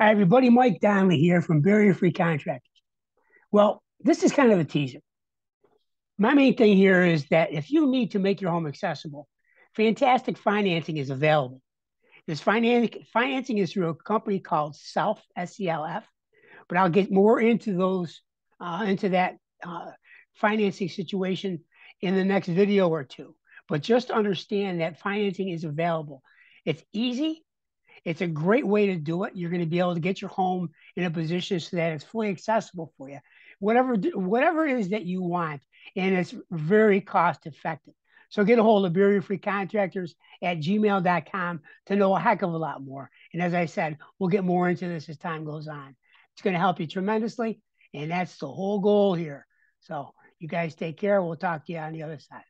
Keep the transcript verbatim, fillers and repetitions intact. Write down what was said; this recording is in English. Hi, everybody. Mike Donnelly here from Barrier Free Contractors. Well, this is kind of a teaser. My main thing here is that if you need to make your home accessible, fantastic financing is available. This financing, financing is through a company called Self, S E L F, but I'll get more into those, uh, into that uh, financing situation in the next video or two. But just understand that financing is available. It's easy. It's a great way to do it. You're going to be able to get your home in a position so that it's fully accessible for you, whatever whatever it is that you want, and it's very cost effective. So get a hold of barrier free contractors at gmail dot com to know a heck of a lot more. And as I said, we'll get more into this as time goes on. It's going to help you tremendously, and that's the whole goal here. So you guys take care. We'll talk to you on the other side.